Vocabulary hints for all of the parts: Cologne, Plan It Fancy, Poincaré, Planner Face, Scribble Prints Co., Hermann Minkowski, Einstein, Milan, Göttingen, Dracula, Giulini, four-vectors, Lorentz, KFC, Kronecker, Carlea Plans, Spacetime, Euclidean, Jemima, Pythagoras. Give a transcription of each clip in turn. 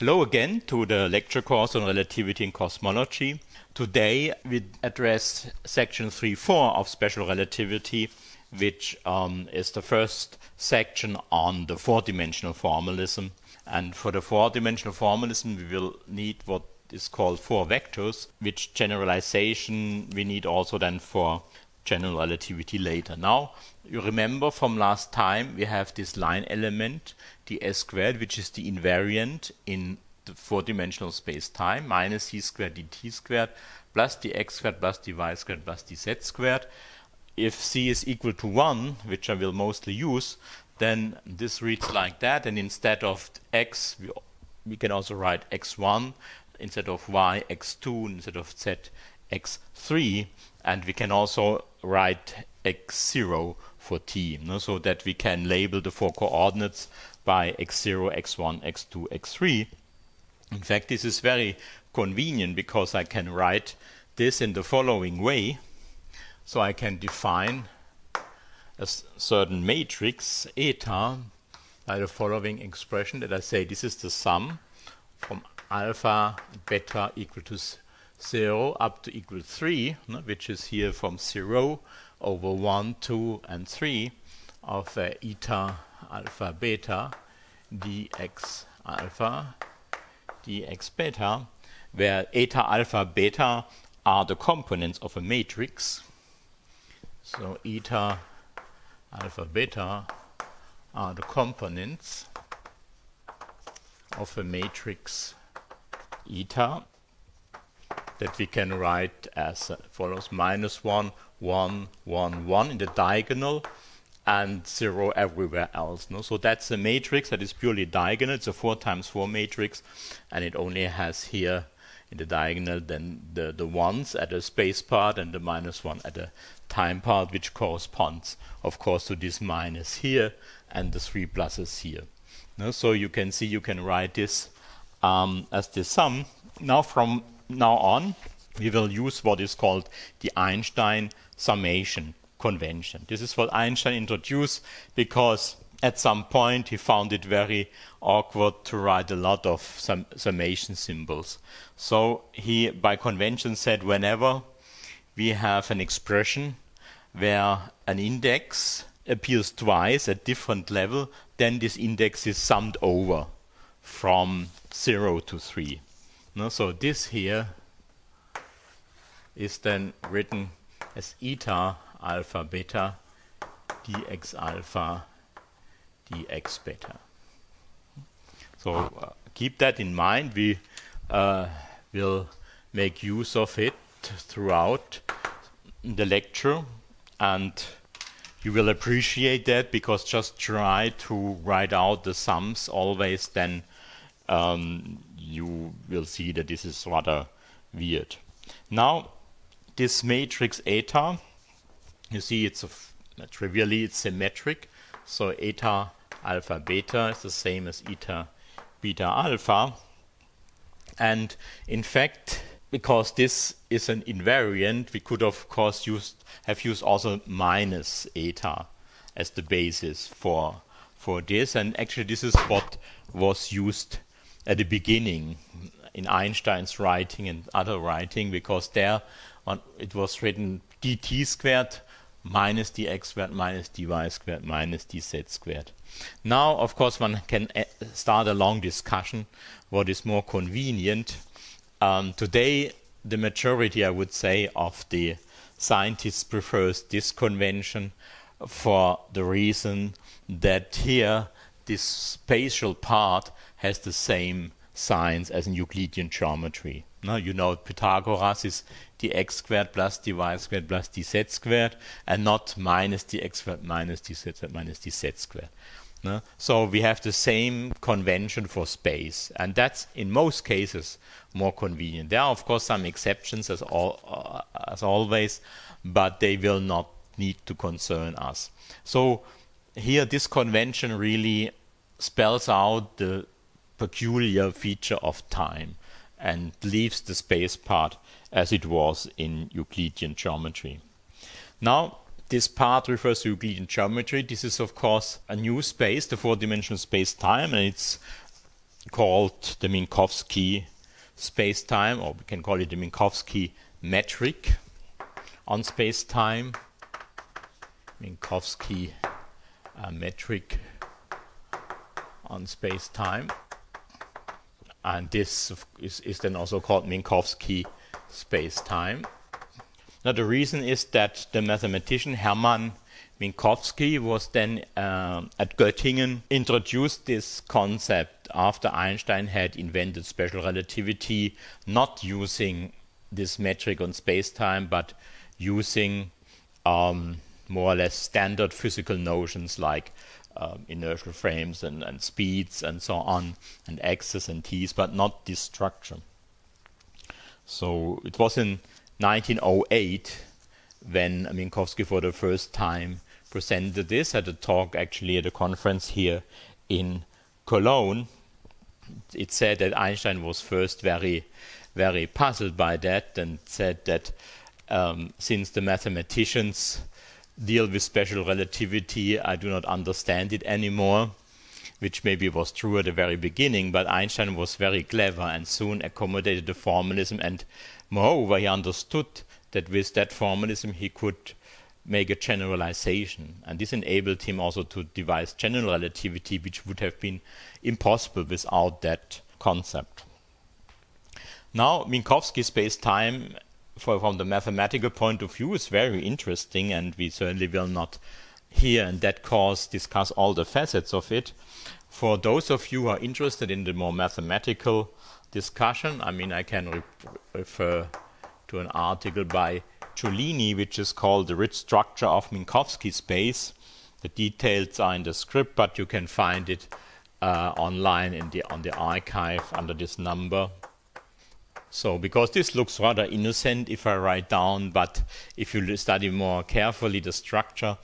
Hello again to the lecture course on relativity and cosmology. Today we address section 3.4 of special relativity, which is the first section on the four-dimensional formalism. And for the four-dimensional formalism we will need what is called four vectors, which generalization we need also then for general relativity later. Now, you remember from last time we have this line element, the s squared, which is the invariant in the four-dimensional space-time, minus c squared dt squared plus the x squared plus the y squared plus the z squared. If c is equal to 1, which I will mostly use, then this reads like that, and instead of x we can also write x1, instead of y x2, instead of z x3, and we can also write x0 for t, so that we can label the four coordinates by x0, x1, x2, x3. In fact, this is very convenient because I can write this in the following way. So I can define a certain matrix eta by the following expression, that I say this is the sum from alpha beta equal to 0 up to equal 3, which is here from 0 over 1, 2 and 3 of eta alpha beta dx alpha dx beta, where eta alpha beta are the components of a matrix. So eta alpha beta are the components of a matrix eta, that we can write as follows: minus 1, 1, 1, 1 in the diagonal, and 0 everywhere else. So that's a matrix that is purely diagonal. It's a 4x4 matrix, and it only has here in the diagonal then the ones at the space part and the minus 1 at the time part, which corresponds of course to this minus here and the 3 pluses here. So you can see you can write this as the sum. Now from now on we will use what is called the Einstein summation convention. This is what Einstein introduced because at some point he found it very awkward to write a lot of summation symbols. So he by convention said whenever we have an expression where an index appears twice at different level, then this index is summed over from 0 to 3. So this here is then written as eta alpha beta dx alpha dx beta. So keep that in mind. We will make use of it throughout the lecture, and you will appreciate that, because just try to write out the sums always, then you will see that this is rather weird. Now this matrix eta, you see it's trivially it's symmetric, so eta alpha beta is the same as eta beta alpha, and in fact because this is an invariant we could of course have used also minus eta as the basis for this, and actually this is what was used at the beginning in Einstein's writing and other writing, because there it was written dt squared minus dx squared minus dy squared minus dz squared. Now of course one can start a long discussion what is more convenient. Today the majority, I would say, of the scientists prefers this convention for the reason that here this spatial part has the same signs as in Euclidean geometry. Now you know Pythagoras is dx squared plus dy squared plus dz squared, and not minus dx squared minus dz squared minus dz squared. So we have the same convention for space, and that's in most cases more convenient. There are of course some exceptions as always, but they will not need to concern us. So here this convention really spells out the peculiar feature of time and leaves the space part as it was in Euclidean geometry. Now this part refers to Euclidean geometry. This is of course a new space, the four-dimensional space-time, and it's called the Minkowski spacetime, or we can call it the Minkowski metric on spacetime. Minkowski metric on spacetime, and this is then also called Minkowski spacetime. Now the reason is that the mathematician Hermann Minkowski was then at Göttingen introduced this concept after Einstein had invented special relativity, not using this metric on spacetime, but using more or less standard physical notions like inertial frames and speeds and so on, and x's and t's, but not this structure. So it was in 1908 when Minkowski for the first time presented this at a talk, actually at a conference here in Cologne. It said that Einstein was first very, very puzzled by that, and said that since the mathematicians deal with special relativity, I do not understand it anymore, which maybe was true at the very beginning, but Einstein was very clever and soon accommodated the formalism, and moreover he understood that with that formalism he could make a generalization, and this enabled him also to devise general relativity, which would have been impossible without that concept. Now Minkowski spacetime from the mathematical point of view is very interesting, and we certainly will not here in that course discuss all the facets of it. For those of you who are interested in the more mathematical discussion, I mean, I can refer to an article by Giulini which is called The Rich Structure of Minkowski Space. The details are in the script, but you can find it online on the archive under this number. So, because this looks rather innocent if I write down, but if you study more carefully the structure,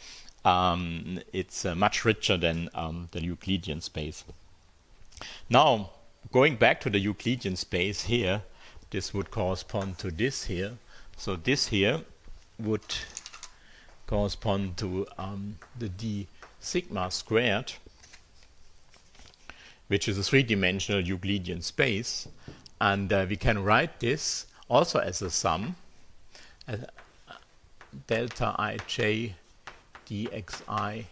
it's much richer than the Euclidean space. Now, going back to the Euclidean space here, this would correspond to this here. So this here would correspond to the d sigma squared, which is a three-dimensional Euclidean space. And we can write this also as a sum, as delta ij dxi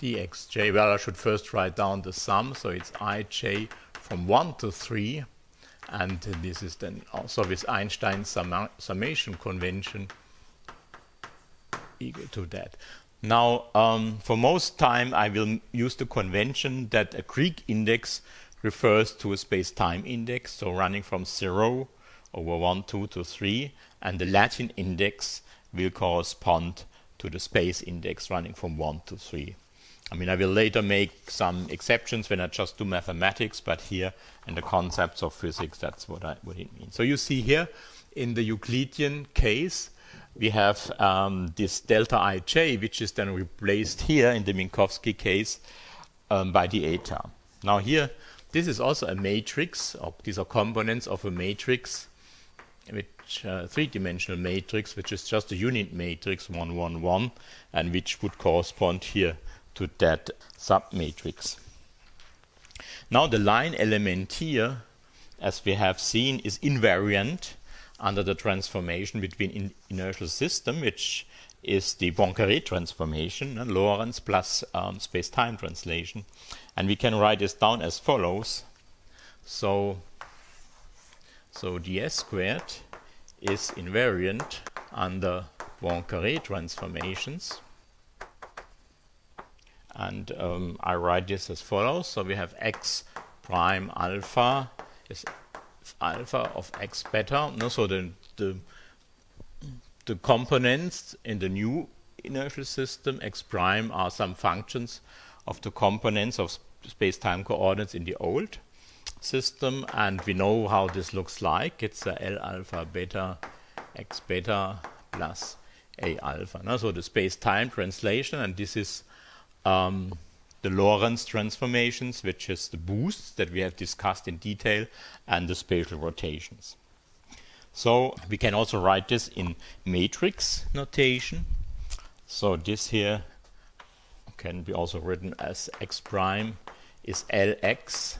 dxj. Well, I should first write down the sum, so it's ij from 1 to 3, and this is then also with Einstein's summation convention equal to that. Now, for most time I will use the convention that a Greek index refers to a space-time index, so running from 0 over 1, 2 to 3, and the Latin index will correspond to the space index running from 1 to 3. I mean, I will later make some exceptions when I just do mathematics, but here in the concepts of physics, that's what it means. So you see here in the Euclidean case, we have this delta ij, which is then replaced here in the Minkowski case by the eta. Now here, this is also a matrix, or these are components of a matrix, which three-dimensional matrix, which is just a unit matrix 1, 1, 1, and which would correspond here to that submatrix. Now the line element here, as we have seen, is invariant under the transformation between inertial system, which is the Poincaré transformation, and Lorentz plus space-time translation. And we can write this down as follows. So ds squared is invariant under Poincaré transformations. And I write this as follows. So we have x prime alpha is alpha of x beta. No, so the components in the new inertial system, x prime, are some functions of the components of space-time coordinates in the old system, and we know how this looks like. It's L alpha beta x beta plus A alpha. Now, so the space-time translation, and this is the Lorentz transformations, which is the boosts that we have discussed in detail, and the spatial rotations. So we can also write this in matrix notation. So this here can be also written as x prime is Lx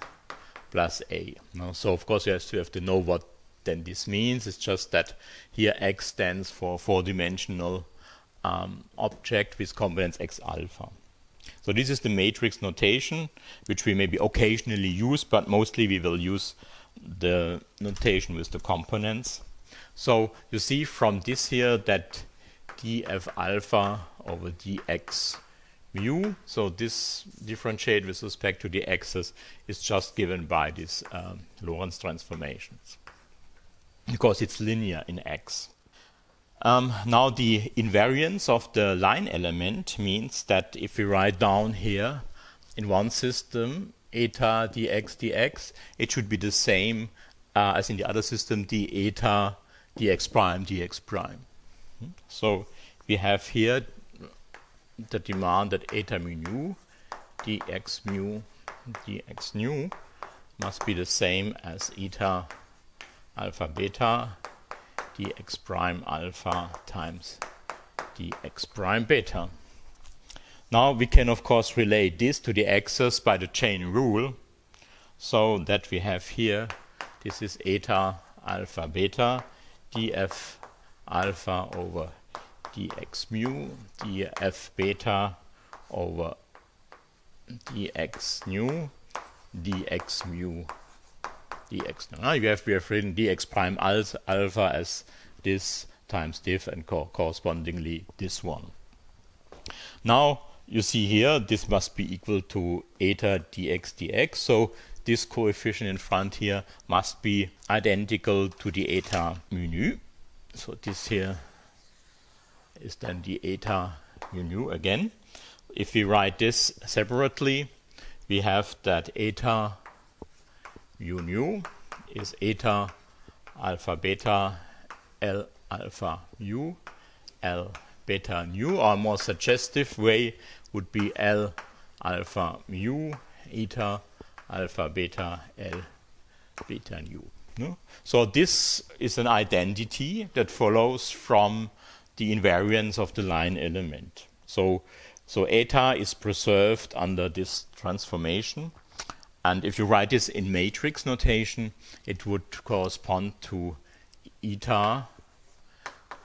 plus a. Now, so of course you have to know what then this means. It's just that here x stands for four-dimensional object with components x alpha. So this is the matrix notation, which we maybe occasionally use, but mostly we will use the notation with the components. So you see from this here that df alpha over dx mu, so this differentiate with respect to the x's is just given by these Lorentz transformations, because it's linear in x. Now the invariance of the line element means that if we write down here in one system eta dx dx, it should be the same as in the other system d eta dx prime dx prime. So we have here the demand that eta mu nu dx mu dx nu must be the same as eta alpha beta dx prime alpha times dx prime beta. Now we can of course relate this to the axis by the chain rule, so that we have here, this is eta alpha beta df alpha over dx mu df beta over dx nu dx mu dx. Now we have written dx prime alpha as this times diff and correspondingly this one. Now you see here this must be equal to eta dx dx, so this coefficient in front here must be identical to the eta mu nu. So this here is then the eta mu nu again. If we write this separately, we have that eta mu nu is eta alpha beta L alpha mu L beta nu, or a more suggestive way would be L alpha mu eta alpha beta L beta nu. No? So this is an identity that follows from the invariance of the line element. So eta is preserved under this transformation. And if you write this in matrix notation, it would correspond to eta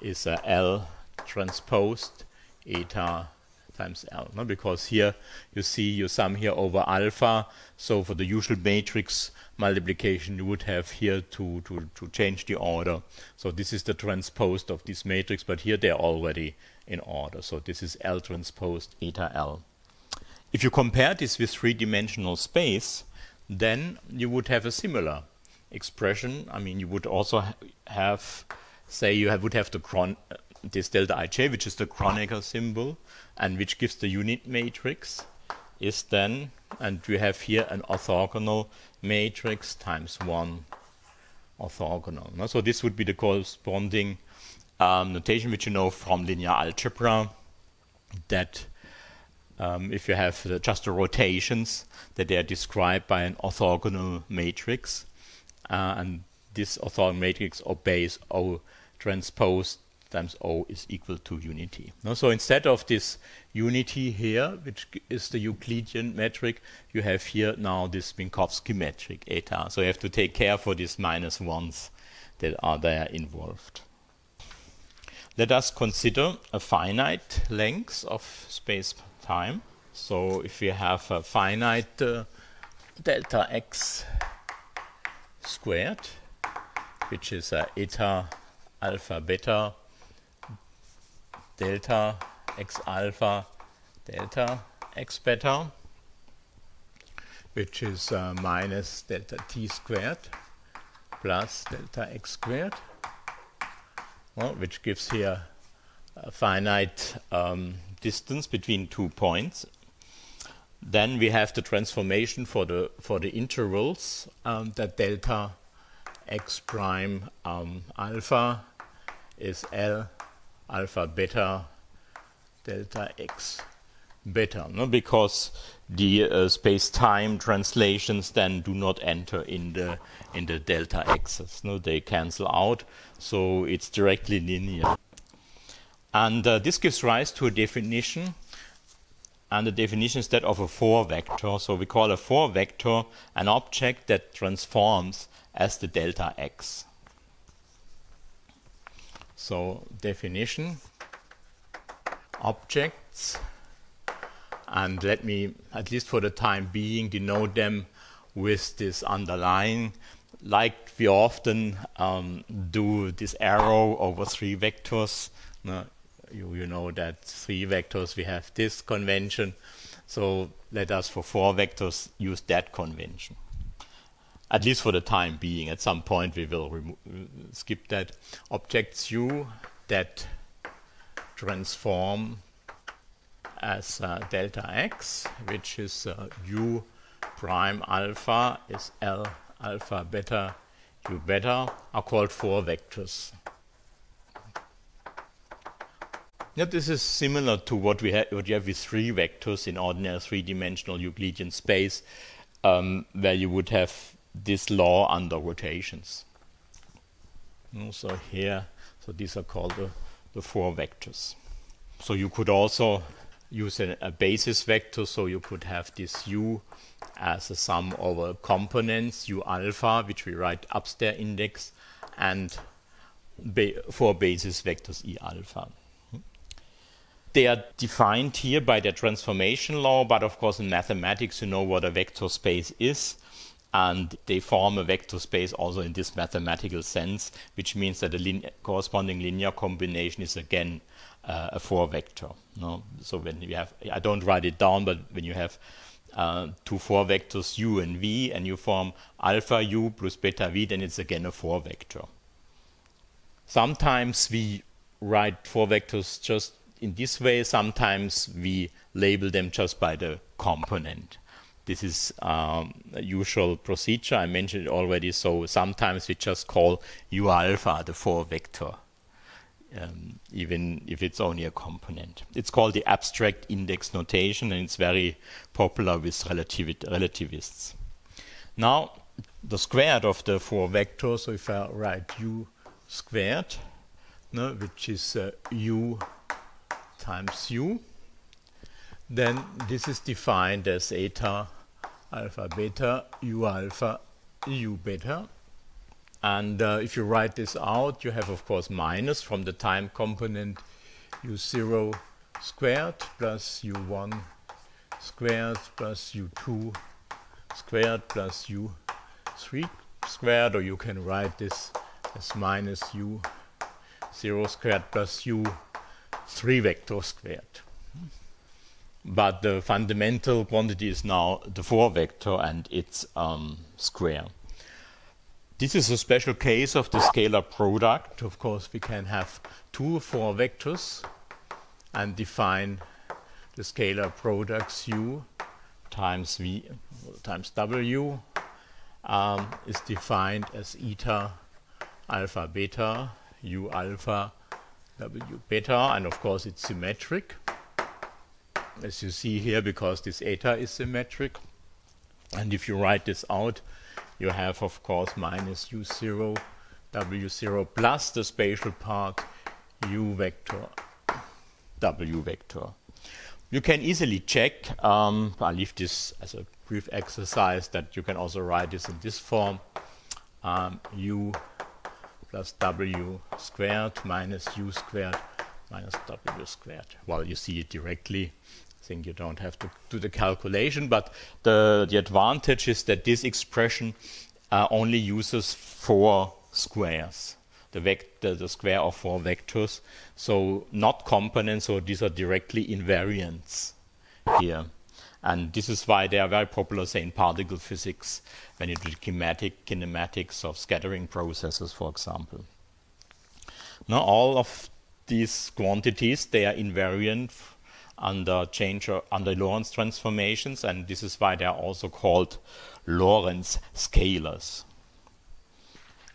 is a L transposed eta times L. No? Because here you see you sum here over alpha. So for the usual matrix multiplication, you would have here to change the order. So this is the transposed of this matrix, but here they are already in order. So this is L transposed eta L. If you compare this with three-dimensional space, then you would have a similar expression. I mean, you would also have, say, you would have the this delta ij, which is the Kronecker symbol, and which gives the unit matrix, is then, and we have here an orthogonal matrix times one orthogonal. No? So this would be the corresponding notation, which you know from linear algebra, that if you have just the rotations, that they are described by an orthogonal matrix, and this orthogonal matrix obeys O transpose times O is equal to unity. No? So instead of this unity here, which is the Euclidean metric, you have here now this Minkowski metric eta. So you have to take care for these minus ones that are there involved. Let us consider a finite length of space time. So if we have a finite delta x squared, which is eta alpha beta delta x alpha delta x beta, which is minus delta t squared plus delta x squared, well, which gives here a finite distance between 2 points. Then we have the transformation for the intervals that delta x prime alpha is L alpha beta delta x beta, no? Because the space-time translations then do not enter in the delta axis. No, they cancel out, so it's directly linear. And this gives rise to a definition and the definition is that of a 4 vector. So we call a 4 vector an object that transforms as the delta x. So definition, objects, and let me, at least for the time being, denote them with this underline, like we often do this arrow over 3 vectors. No, you know that 3 vectors we have this convention, so let us for 4 vectors use that convention. At least for the time being, at some point we will skip that. Objects U that transform as delta x, which is U prime alpha is L alpha beta U beta, are called 4 vectors. Now this is similar to what we have with 3 vectors in ordinary 3-dimensional Euclidean space, where you would have this law under rotations. So here, so these are called the 4 vectors. So you could also use a basis vector, so you could have this U as a sum over components, U alpha, which we write upstairs index, and 4 basis vectors E alpha. They are defined here by the transformation law, but of course in mathematics you know what a vector space is, and they form a vector space also in this mathematical sense, which means that the corresponding linear combination is again a 4 vector. No? So when you have, I don't write it down, but when you have 2 4 vectors U and V, and you form alpha U plus beta V, then it's again a 4 vector. Sometimes we write 4 vectors just in this way, sometimes we label them just by the component. This is a usual procedure, I mentioned it already, so sometimes we just call U alpha the 4 vector, even if it's only a component. It's called the abstract index notation, and it's very popular with relativists. Now, the squared of the 4 vectors, so if I write U squared, no, which is U times U, then this is defined as eta alpha beta U alpha U beta, and if you write this out, you have of course minus from the time component U0 squared plus U1 squared plus U2 squared plus U3 squared, or you can write this as minus U0 squared plus U3 vector squared. But the fundamental quantity is now the 4 vector and its square. This is a special case of the scalar product. Of course, we can have 2 4 vectors and define the scalar products U times V times W is defined as eta alpha beta U alpha W beta, and of course it's symmetric, as you see here, because this eta is symmetric. And if you write this out, you have of course minus U0 W0 plus the spatial part U vector W vector. You can easily check, I'll leave this as a brief exercise, that you can also write this in this form, U plus W squared minus U squared minus W squared. Well, you see it directly. I think you don't have to do the calculation, but the advantage is that this expression only uses 4 squares, the square of 4 vectors, so not components, so these are directly invariants here. And this is why they are very popular, say, in particle physics, when you do kinematics of scattering processes, for example. Now, all of these quantities, they are invariant under Lorentz transformations, and this is why they are also called Lorentz scalars.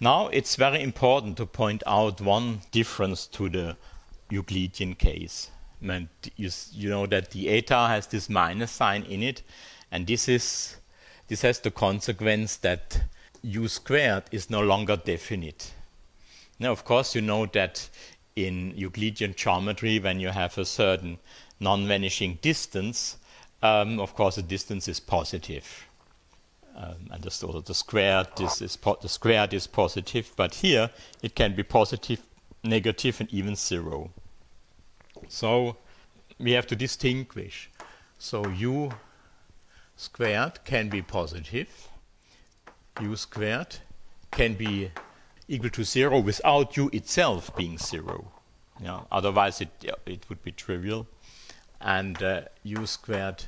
Now, it's very important to point out one difference to the Euclidean case. And you know that the eta has this minus sign in it, and this has the consequence that U squared is no longer definite. Now, of course, you know that in Euclidean geometry, when you have a certain non-vanishing distance, Of course, the distance is positive. And the squared is positive, but here it can be positive, negative, and even zero. So we have to distinguish. So u squared can be positive. U squared can be equal to zero without u itself being zero. Yeah, otherwise, it would be trivial. And u squared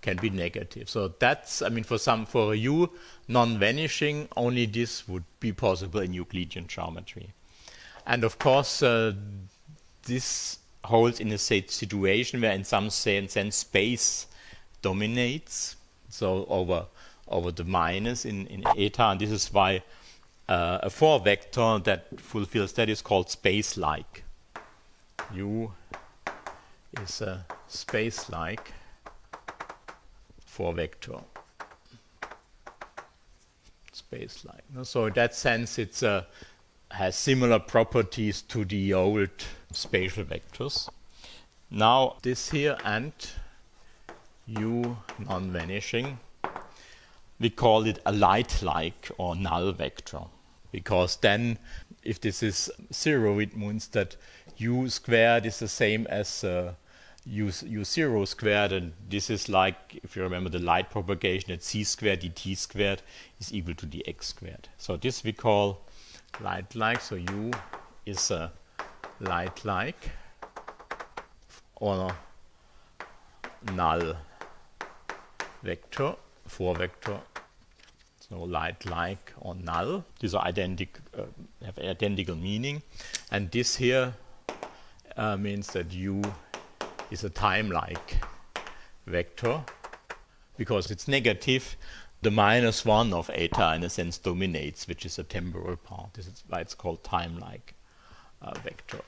can be negative. So that's, I mean, for a u non-vanishing, only this would be possible in Euclidean geometry. And of course, this holds in a situation where, in some sense, space dominates. So over the minus in eta, and this is why a 4 vector that fulfills that is called space-like. U is a space-like 4 vector. Space-like. So in that sense, it has similar properties to the old spatial vectors. Now this here and u non-vanishing, we call it a light-like or null vector, because then if this is zero, it means that u squared is the same as u0 squared, and this is like, if you remember the light propagation, that c squared dt squared is equal to dx squared. So this we call light-like, so u is a light-like or null vector, 4 vector. So light-like or null. These are have identical meaning, and this here means that u is a time-like vector because it's negative. The -1 of eta in a sense dominates, which is a temporal part. This is why it's called time-like vector.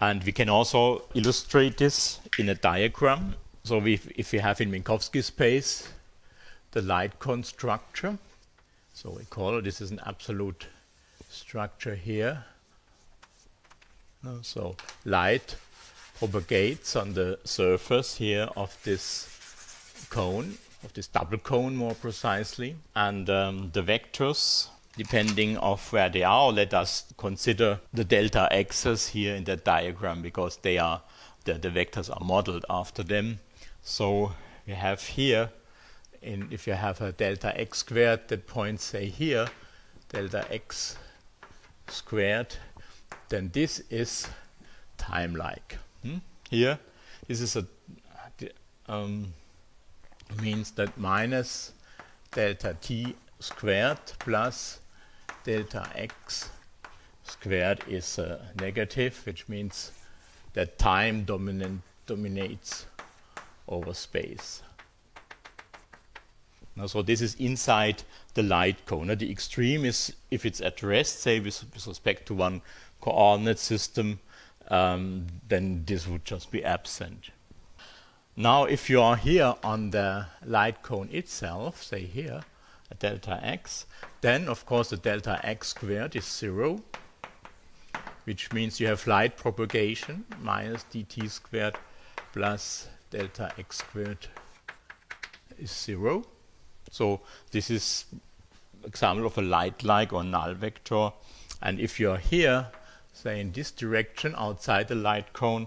And we can also illustrate this in a diagram. So if we have in Minkowski space the light cone structure, so we call it, this is an absolute structure here. So light propagates on the surface here of this cone, of this double cone more precisely, and the vectors, depending on where they are, let us consider the delta axis here in that diagram, because they are the vectors are modeled after them. So we have here, if you have a delta x squared that points, say, here, delta x squared, then this is time-like. Here, this is means that minus delta t squared plus delta x squared is negative, which means that time dominates over space. Now, so this is inside the light cone. The extreme is if it's at rest, say with respect to one coordinate system, then this would just be absent. Now, if you are here on the light cone itself, say here, at delta x, then of course the delta x squared is 0, which means you have light propagation minus dt squared plus delta x squared is 0. So this is an example of a light-like or null vector. And if you are here, say in this direction outside the light cone,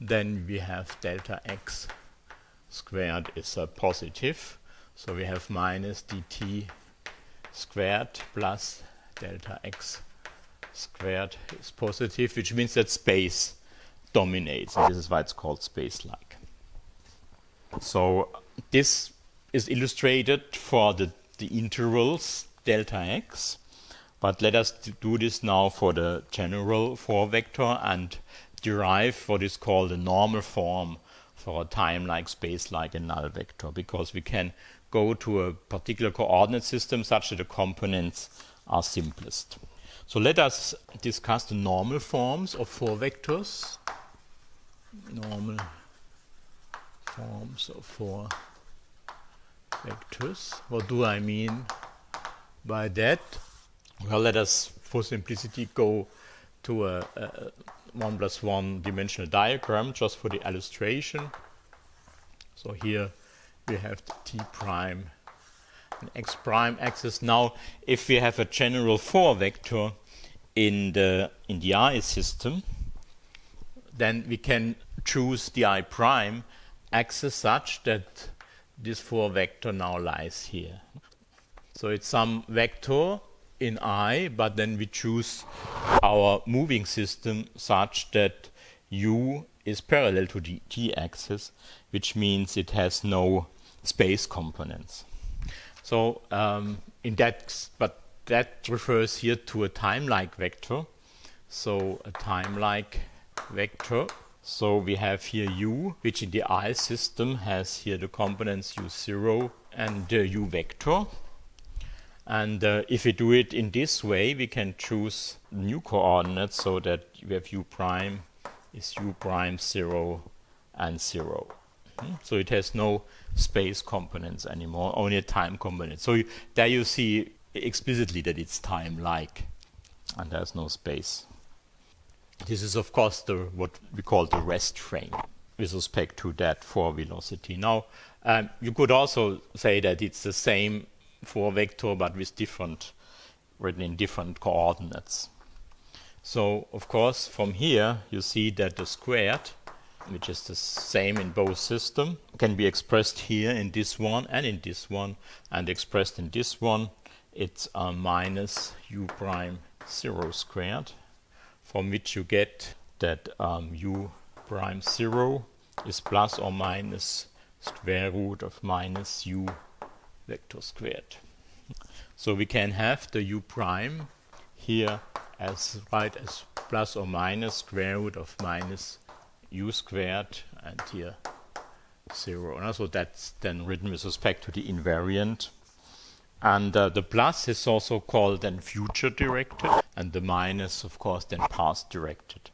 then we have delta x squared is a positive. So we have minus dt squared plus delta x squared is positive, which means that space dominates. And this is why it's called space-like. So this is illustrated for the intervals delta x, but let us do this now for the general 4 vector and derive what is called a normal form for a time-like, space-like, and null vector, because we can go to a particular coordinate system such that the components are simplest. So let us discuss the normal forms of 4 vectors. Normal forms of 4 vectors. What do I mean by that? Well, let us, for simplicity, go to a 1 plus 1 dimensional diagram just for the illustration. So here we have t prime and x prime axis. Now, if we have a general 4 vector in the I system, then we can choose the I prime axis such that this 4 vector now lies here. So it's some vector in I, but then we choose our moving system such that u is parallel to the t axis, which means it has no space components. So that refers here to a time-like vector. So a time-like vector. So we have here u, which in the I system has here the components u0 and the u vector. And if we do it in this way, we can choose new coordinates so that we have u prime is u prime 0 and 0. So it has no space components anymore, only a time component. So there you see explicitly that it's time-like and there's no space. This is, of course, what we call the rest frame with respect to that 4 velocity. Now, you could also say that it's the same 4 vector, but with written in different coordinates. So, of course, from here you see that the squared, which is the same in both systems, can be expressed here in this one and in this one, and expressed in this one. It's minus u prime 0 squared, from which you get that u prime 0 is plus or minus square root of minus u vector squared. So we can have the u prime here as right as plus or minus square root of minus u squared, and here 0. And also that's then written with respect to the invariant. And the plus is also called then future directed, and the minus, of course, then past directed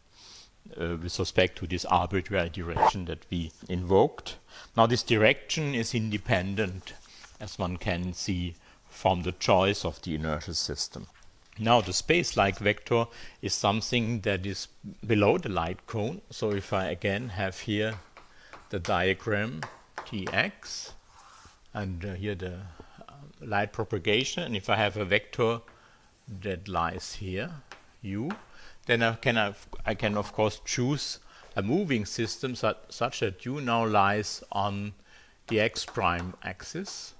with respect to this arbitrary direction that we invoked. Now this direction is independent, as one can see from the choice of the inertial system. Now the space-like vector is something that is below the light cone. So if I again have here the diagram Tx and here the light propagation, and if I have a vector that lies here, u, then I can of course choose a moving system such that u now lies on the x prime axis,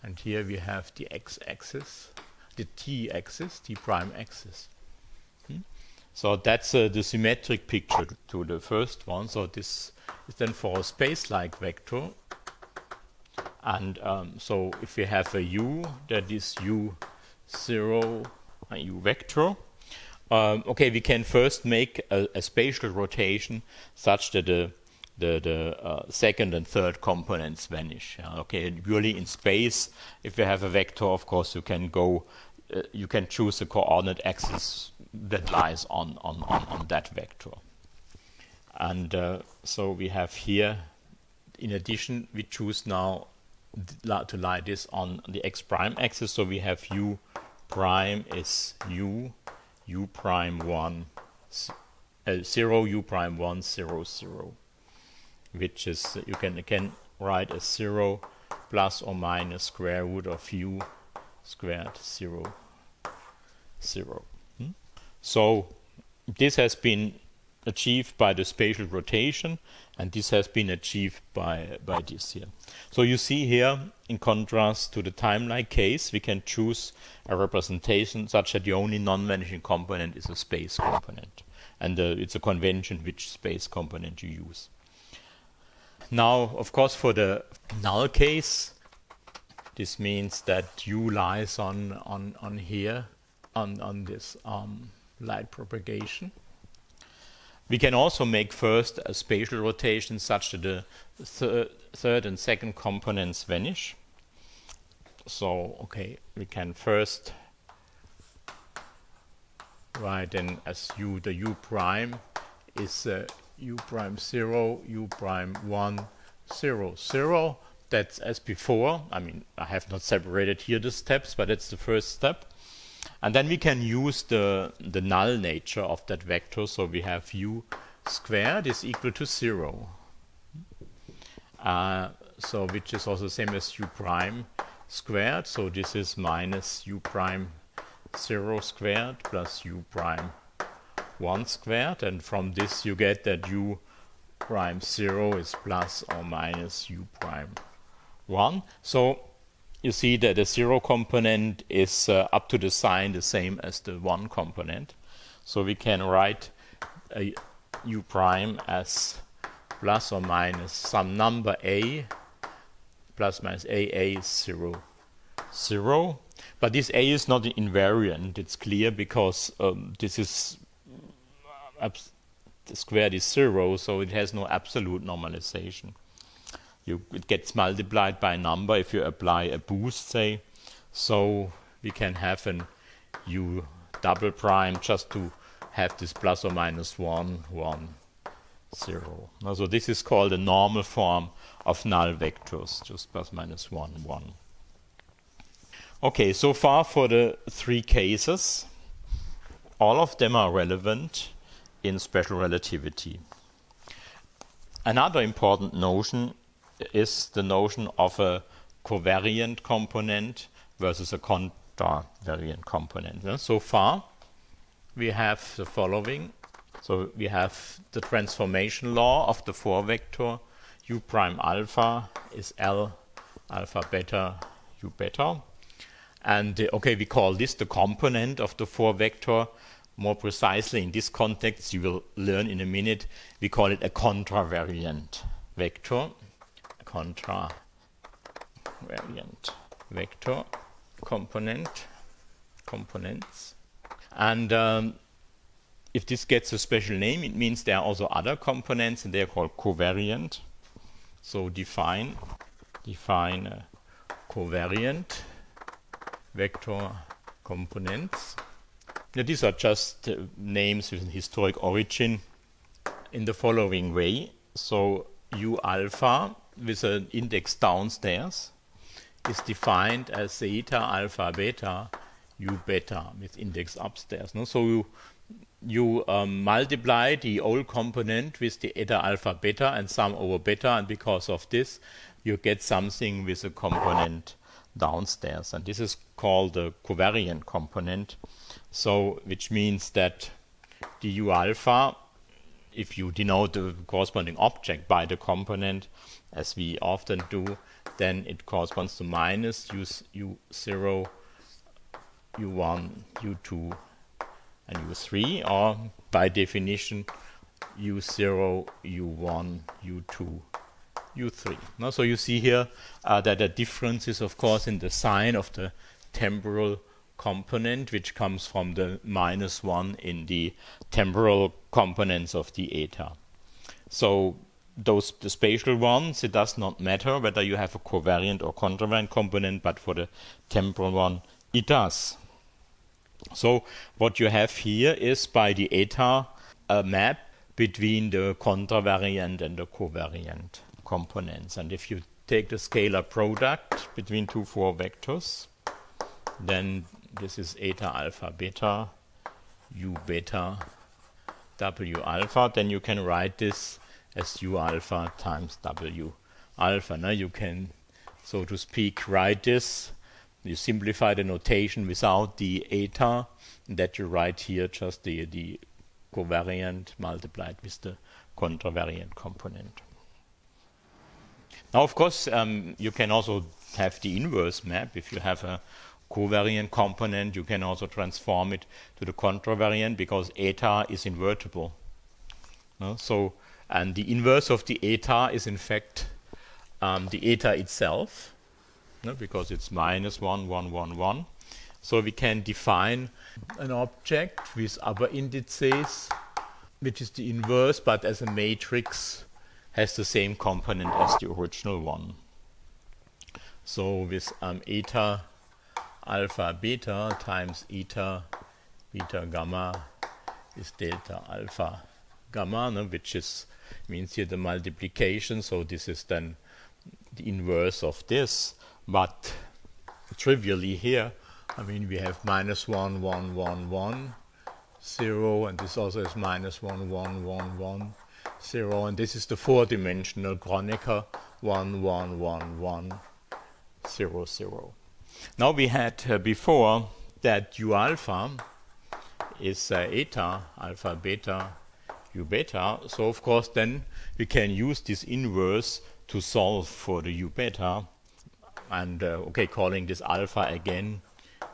and here we have the x axis, the t axis, t prime axis. So that's the symmetric picture to the first one. So this is then for a space-like vector. And so if we have a u, that is u0, a u vector, okay, we can first make a spatial rotation such that the second and third components vanish. Okay, and purely in space, if you have a vector, of course, you can go, you can choose a coordinate axis that lies on that vector. And so we have here, in addition, we choose now to lie this on the x prime axis, so we have u prime is u prime 0, u prime 1, 0, 0, which is, you can again write as 0 plus or minus square root of u squared 0, 0. So this has been achieved by the spatial rotation, and this has been achieved by this here. So you see here, in contrast to the time-like case, we can choose a representation such that the only non-vanishing component is a space component, and it's a convention which space component you use. Now, of course, for the null case, this means that u lies on here, on this light propagation. We can also make first a spatial rotation such that the third and second components vanish. So, okay, we can first write in as u, the u prime is u prime 0, u prime 1, 0, 0. That's as before. I mean, I have not separated here the steps, but that's the first step. And then we can use the null nature of that vector. So we have u squared is equal to 0. so which is also the same as u prime squared. So this is minus u prime 0 squared plus u prime 1 squared, and from this you get that u prime 0 is plus or minus u prime 1. So you see that the 0 component is up to the sign the same as the 1 component. So we can write u prime as plus or minus some number a, plus minus a is 0, 0. But this a is not invariant, it's clear, because this is the squared is 0, so it has no absolute normalization. It gets multiplied by a number if you apply a boost, say. So we can have an u double prime just to have this plus or minus 1, 1, 0. So this is called a normal form of null vectors, just plus minus 1, 1. Okay, so far for the 3 cases. All of them are relevant in special relativity. Another important notion is the notion of a covariant component versus a contravariant component. So far we have the following. So we have the transformation law of the 4-vector u prime alpha is L alpha beta u beta. And okay, we call this the component of the 4-vector. More precisely, in this context, you will learn in a minute, we call it a contravariant vector. Contravariant vector components. And if this gets a special name, it means there are also other components, and they are called covariant. So define a covariant vector components. Now these are just names with an historic origin in the following way. So u alpha with an index downstairs is defined as zeta alpha beta u beta with index upstairs. No? So you multiply the old component with the eta alpha beta and sum over beta, and because of this you get something with a component downstairs, and this is called the covariant component. So which means that the u alpha, if you denote the corresponding object by the component, as we often do, then it corresponds to minus u0, u1, u2, and u3, or by definition u0, u1, u2, u3. Now, so you see here that the difference is, of course, in the sign of the temporal component, which comes from the minus 1 in the temporal components of the eta. So the spatial ones, it does not matter whether you have a covariant or contravariant component, but for the temporal one, it does. So what you have here is, by the eta, a map between the contravariant and the covariant components. And if you take the scalar product between 2, 4 vectors, then this is eta alpha beta u beta w alpha. Then you can write this as u alpha times w alpha. Now you can, so to speak, write this. You simplify the notation without the eta, and that you write here just the covariant multiplied with the contravariant component. Now, of course, you can also have the inverse map. If you have a covariant component, you can also transform it to the contravariant, because eta is invertible. No? So, and the inverse of the eta is, in fact, the eta itself, no? Because it's minus 1, 1, 1, 1. So we can define an object with upper indices, which is the inverse, but as a matrix has the same component as the original one. So with eta alpha beta times eta beta gamma is delta alpha gamma, no, which is means here the multiplication. So this is then the inverse of this, but trivially here, I mean, we have minus 1 1 1 1 0, and this also is minus 1 1 1 1 0, and this is the 4-dimensional Kronecker 1, 1, 1, 1, 0, 0. Now we had before that u alpha is eta, alpha, beta, u beta. So of course then we can use this inverse to solve for the u beta. And okay, calling this alpha again,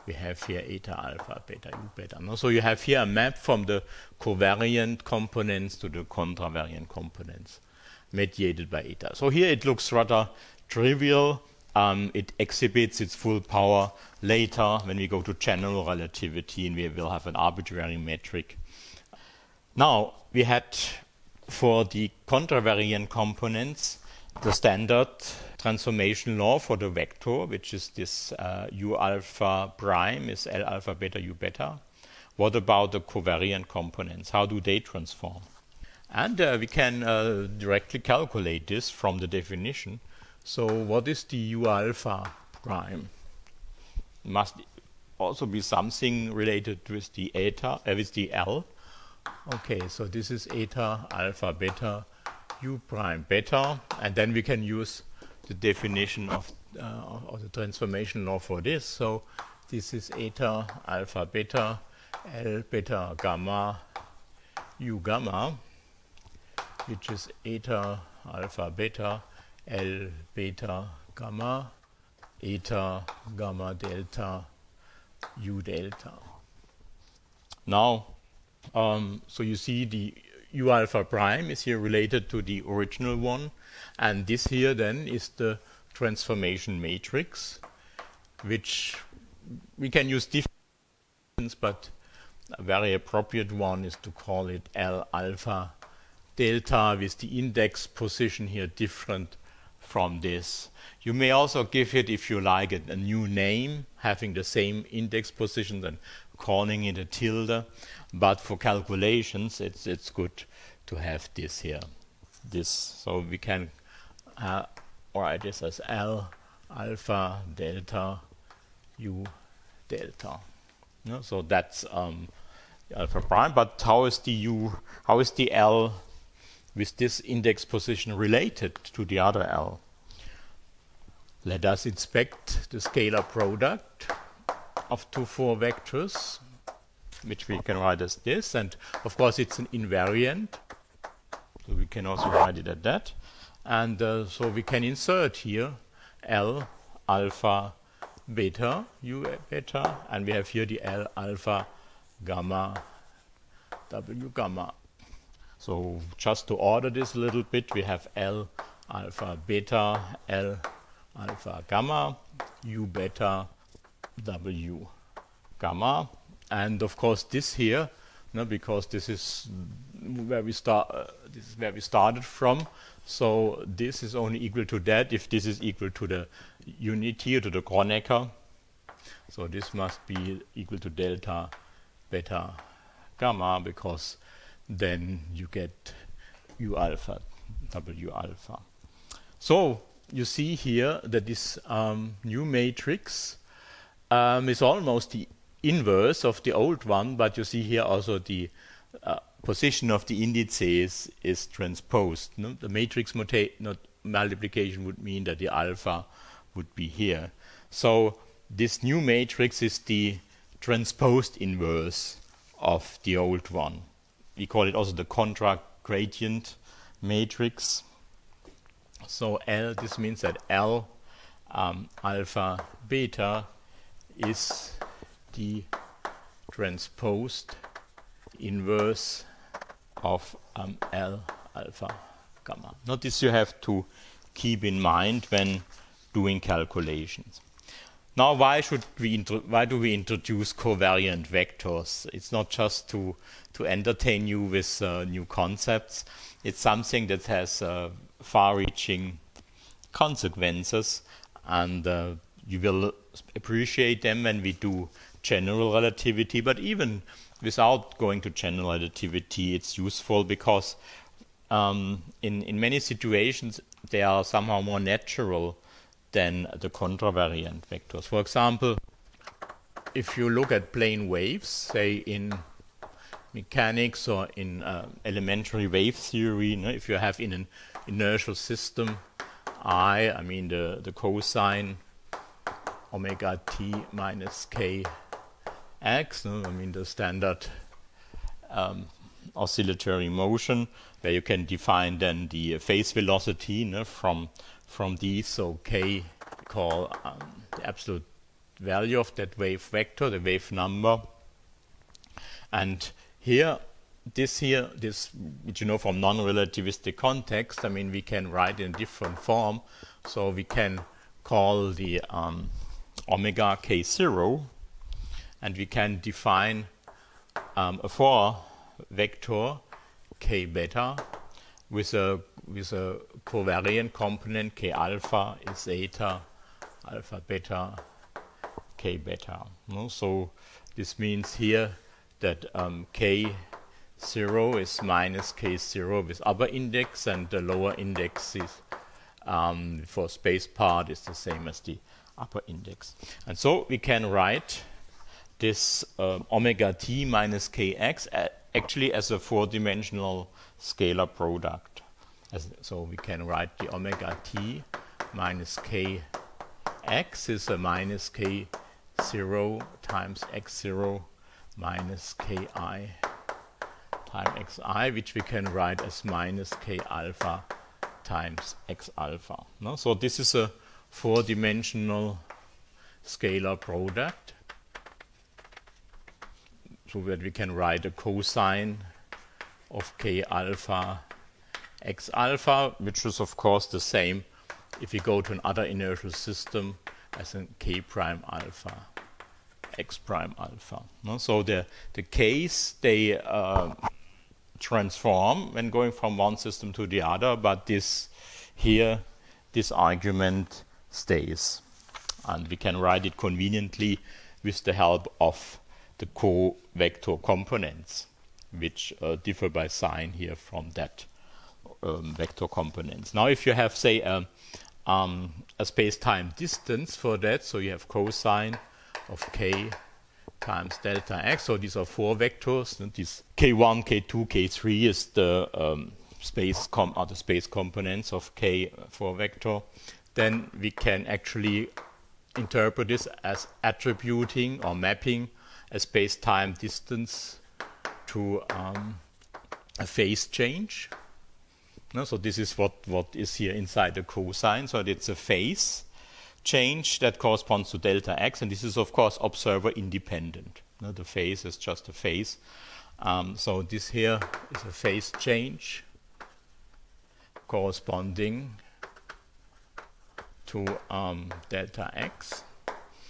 we have here eta, alpha, beta, u beta. No? So you have here a map from the covariant components to the contravariant components mediated by eta. So here it looks rather trivial. It exhibits its full power later when we go to general relativity and we will have an arbitrary metric. Now we had for the contravariant components the standard transformation law for the vector, which is this u alpha prime is L alpha beta u beta. What about the covariant components? How do they transform? And we can directly calculate this from the definition. So what is the u alpha prime? Must also be something related with the eta, with the L. Okay, so this is eta, alpha, beta, u prime, beta, and then we can use the definition of the transformation law for this. So this is eta, alpha, beta, L, beta, gamma, u gamma, which is eta, alpha, beta, L, beta, gamma, eta, gamma, delta, u delta. Now, so you see the u alpha prime is here related to the original one, and this here then is the transformation matrix, which we can use different definitions, but a very appropriate one is to call it L alpha delta with the index position here different from this. You may also give it, if you like, a new name, having the same index position and calling it a tilde, but for calculations it's good to have this here. This, so we can write this as L alpha delta u delta. No? So that's alpha prime, but how is the u, how is the L with this index position related to the other L? Let us inspect the scalar product of 2, 4 vectors, which we can write as this, and of course it's an invariant, so we can also write it at that, and so we can insert here L alpha beta u beta, and we have here the L alpha gamma w gamma. So just to order this a little bit, we have L alpha beta, L alpha gamma, u beta, w gamma, and of course this here, no, because this is where we start. This is where we started from. So this is only equal to that if this is equal to the unity or to the Kronecker. So this must be equal to delta beta gamma, because then you get u alpha, w alpha. So you see here that this new matrix is almost the inverse of the old one, but you see here also the position of the indices is transposed. No? The matrix multiplication would mean that the alpha would be here. So this new matrix is the transposed inverse of the old one. We call it also the contra gradient matrix. So L, this means that L alpha beta is the transposed inverse of L alpha gamma. Now this you have to keep in mind when doing calculations. Now why do we introduce covariant vectors? It's not just to entertain you with new concepts. It's something that has far-reaching consequences, and you will appreciate them when we do general relativity. But even without going to general relativity, it's useful because in many situations they are somehow more natural than the contravariant vectors. For example, if you look at plane waves, say in mechanics or in elementary wave theory, if you have in an inertial system I mean the cosine omega t minus k x, I mean the standard oscillatory motion, where you can define then the phase velocity from these. So k call the absolute value of that wave vector, the wave number. And here, this which from non-relativistic context, I mean we can write in a different form. So we can call the omega k0, and we can define a 4 vector k beta with a covariant component k alpha is eta alpha beta k beta. So this means here that k0 is minus k0 with upper index, and the lower index is for space part is the same as the upper index. And so we can write this omega t minus kx actually as a 4-dimensional scalar product. So we can write the omega t minus kx is a minus k0 times x0 minus ki times xi, which we can write as minus k alpha times x alpha. So this is a 4-dimensional scalar product, so that we can write a cosine of k alpha x alpha, which is of course the same if we go to another inertial system as in k prime alpha x prime alpha. So the k's, they transform when going from one system to the other, but this argument stays, and we can write it conveniently with the help of the co-vector components, which differ by sign here from that vector components. Now if you have, say, a space-time distance for that, so you have cosine of k times delta x, so these are 4 vectors, and this k1, k2, k3 is the space components of k4 vector. Then we can actually interpret this as attributing or mapping a space-time distance to a phase change. So this is what is here inside the cosine, so it's a phase change that corresponds to delta x, and this is of course observer independent. The phase is just a phase. So this here is a phase change corresponding to delta x,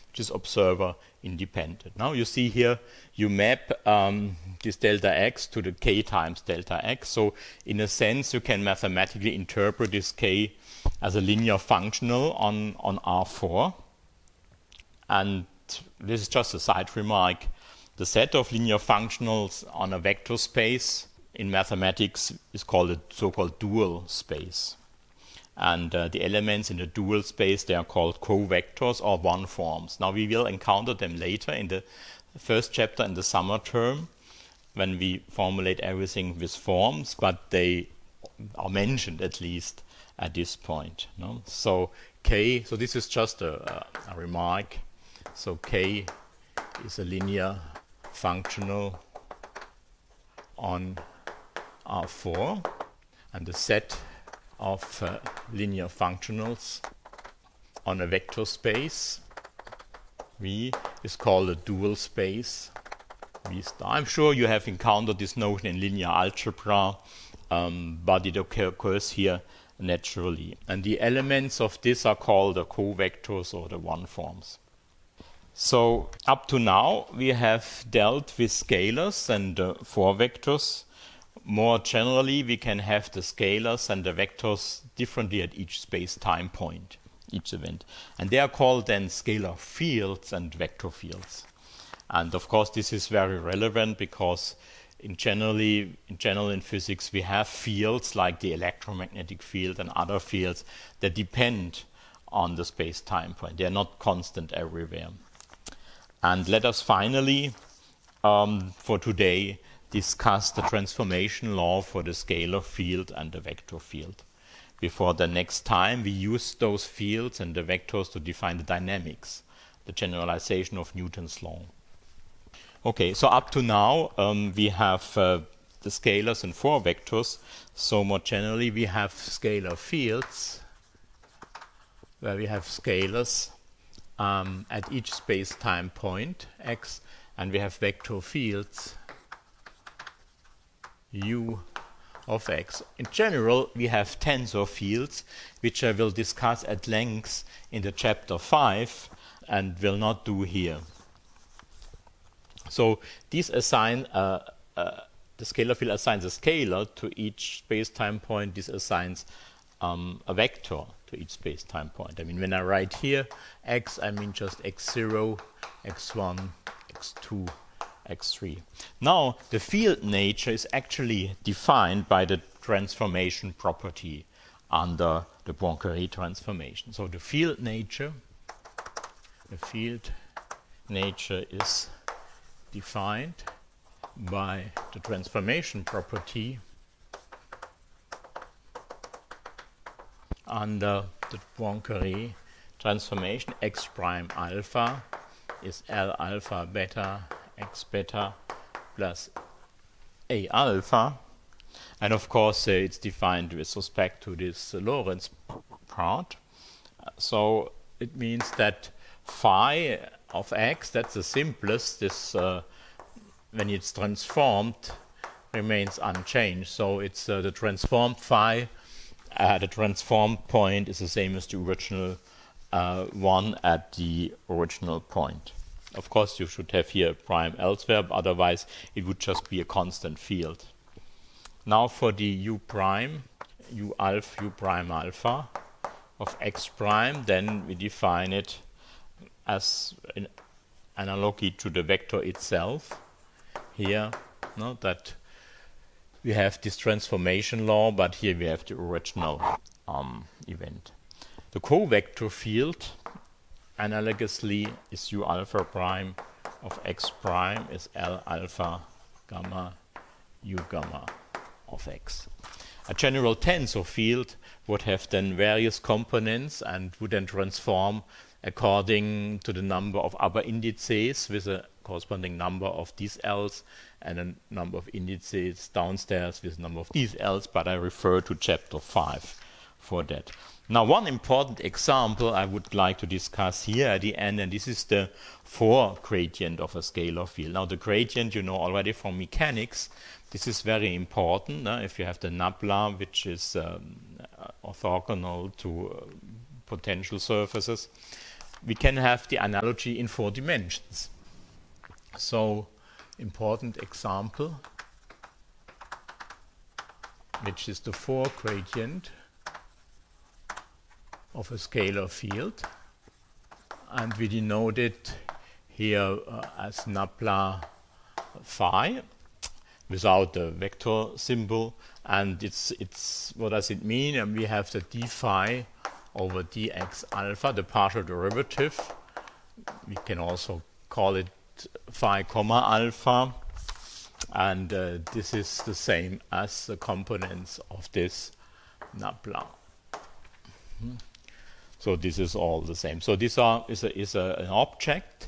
which is observer independent. Now you see here you map this delta x to the k times delta x, so in a sense you can mathematically interpret this k as a linear functional on R4. And this is just a side remark. The set of linear functionals on a vector space in mathematics is called a so-called dual space. And the elements in the dual space, they are called co-vectors or one-forms. Now we will encounter them later in the first chapter in the summer term, when we formulate everything with forms, but they are mentioned at least at this point. So k, so this is just a remark, so k is a linear functional on R4, and the set of linear functionals on a vector space V is called a dual space V star. I'm sure you have encountered this notion in linear algebra, but it occurs here naturally, and the elements of this are called the co-vectors or the one-forms. So up to now we have dealt with scalars and 4 vectors. More generally, we can have the scalars and the vectors differently at each space-time point, each event, and they are called then scalar fields and vector fields. And of course this is very relevant because in general in physics we have fields like the electromagnetic field and other fields that depend on the space-time point. They are not constant everywhere. And let us finally for today discuss the transformation law for the scalar field and the vector field. Before the next time, we use those fields and the vectors to define the dynamics, the generalization of Newton's law. Okay, so up to now, we have the scalars and four vectors. So more generally, we have scalar fields where we have scalars at each space-time point, x, and we have vector fields u of x. In general, we have tensor fields, which I will discuss at length in the chapter 5 and will not do here. So these assign the scalar field assigns a scalar to each space-time point. This assigns a vector to each space-time point. I mean, when I write here x, I mean just x0, x1, x2, x3. Now, the field nature is actually defined by the transformation property under the Poincaré transformation. So the field nature is defined by the transformation property under the Poincaré transformation. X prime alpha is L alpha beta x beta plus A alpha, and of course it's defined with respect to this Lorentz part. So it means that phi of x, that's the simplest, this when it's transformed remains unchanged. So it's the transformed phi, the transformed point is the same as the original one at the original point. Of course, you should have here a prime elsewhere, but otherwise it would just be a constant field. Now for the u prime alpha of x prime, then we define it as an analogy to the vector itself. Here, no, that we have this transformation law, but here we have the original event. The co-vector field, analogously, is u alpha prime of x prime is L alpha gamma u gamma of x. A general tensor field would have then various components and would then transform according to the number of upper indices with a corresponding number of these L's and a number of indices downstairs with a number of these L's, but I refer to chapter 5 for that. Now, one important example I would like to discuss here at the end, and this is the 4 gradient of a scalar field. Now, the gradient you know already from mechanics. This is very important. If you have the nabla, which is orthogonal to potential surfaces, we can have the analogy in 4 dimensions. So, important example, which is the 4 gradient of a scalar field, and we denote it here as nabla phi without the vector symbol, and it's what does it mean? And we have the d phi over dx alpha, the partial derivative. We can also call it phi comma alpha, and this is the same as the components of this nabla. So this is all the same. So this is an object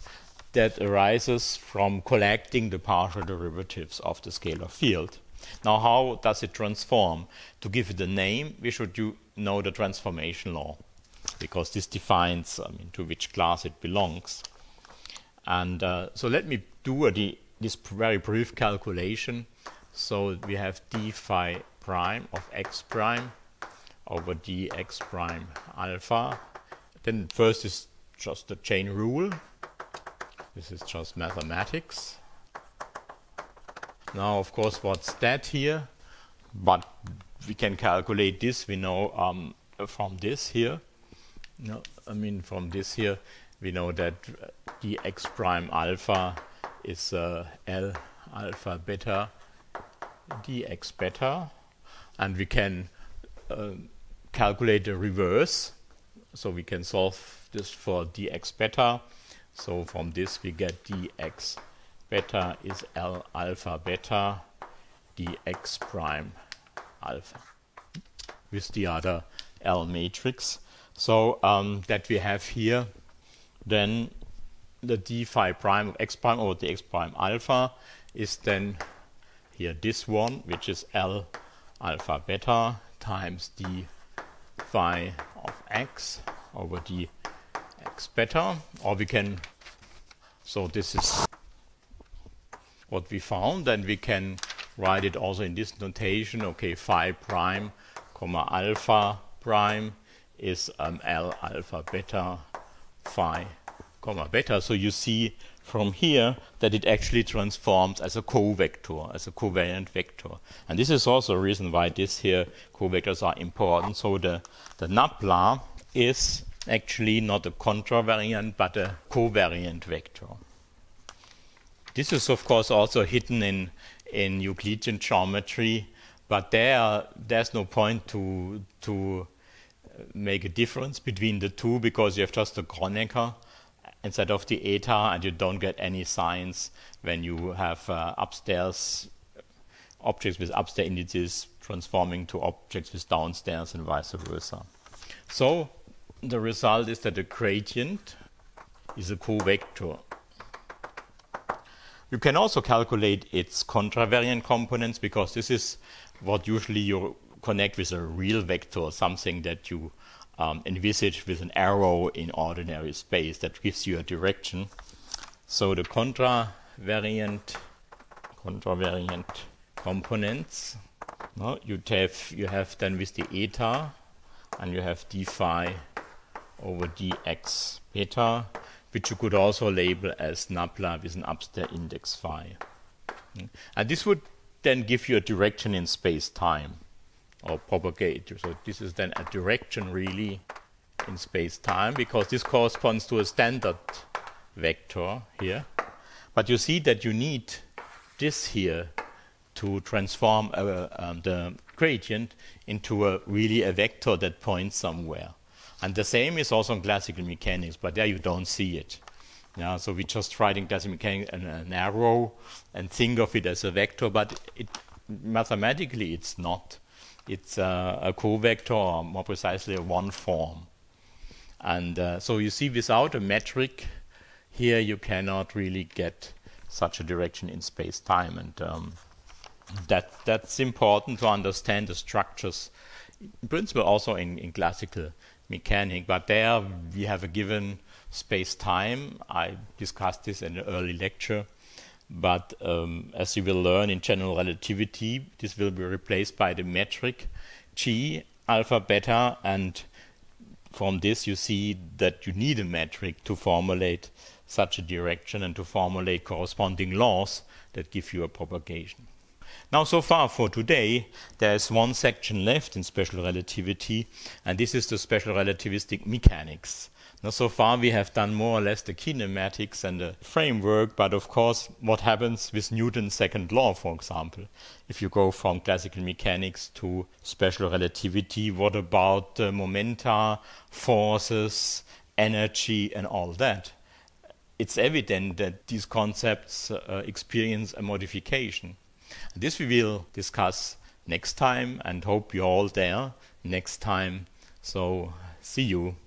that arises from collecting the partial derivatives of the scalar field. Now, how does it transform? To give it a name, we should know the transformation law, because this defines to which class it belongs. And so let me do this very brief calculation. So we have d phi prime of x prime over dx prime alpha. Then first is just the chain rule. This is just mathematics. Now, of course, what's that here? But we can calculate this. We know from this here. No, I mean from this here, we know that dx prime alpha is L alpha beta dx beta, and we can calculate the reverse. So we can solve this for dx beta. So from this we get dx beta is L alpha beta dx prime alpha with the other L matrix. So that we have here then the d phi prime of x prime over dx prime alpha is then here this one, which is L alpha beta times d phi of x over d x beta, or we can, so this is what we found, and we can write it also in this notation. Okay, phi prime comma alpha prime is L alpha beta phi comma beta. So you see from here that it actually transforms as a covector, as a covariant vector. And this is also a reason why this here covectors are important. So the napla is actually not a contravariant but a covariant vector. This is of course also hidden in Euclidean geometry, but there's no point to make a difference between the two, because you have just the Kronecker instead of the eta, and you don't get any signs when you have upstairs objects with upstairs indices transforming to objects with downstairs and vice versa. So the result is that the gradient is a covector. You can also calculate its contravariant components, because this is what usually you connect with a real vector, something that you envisage with an arrow in ordinary space that gives you a direction. So the contravariant components, no, you have then with the eta, and you have d phi over dx beta, which you could also label as napla with an upstairs index phi. And this would then give you a direction in space-time, or propagate. So this is then a direction really in space-time, because this corresponds to a standard vector here. But you see that you need this here to transform the gradient into really a vector that points somewhere. And the same is also in classical mechanics, but there you don't see it. Yeah, so we just tried in classical mechanics an arrow and think of it as a vector, but it, mathematically it's not. It's a covector, or more precisely a one form. And so you see, without a metric here, you cannot really get such a direction in space-time. And that's important to understand the structures, in principle also in classical mechanics, but there we have a given space-time. I discussed this in an early lecture, but as you will learn in general relativity, this will be replaced by the metric G alpha beta, and from this you see that you need a metric to formulate such a direction and to formulate corresponding laws that give you a propagation. Now, so far for today, there is one section left in special relativity, and this is the special relativistic mechanics. Now, so far we have done more or less the kinematics and the framework, but of course what happens with Newton's second law, for example, if you go from classical mechanics to special relativity, what about momenta, forces, energy and all that? It's evident that these concepts experience a modification. This we will discuss next time, and hope you're all there next time. So, see you.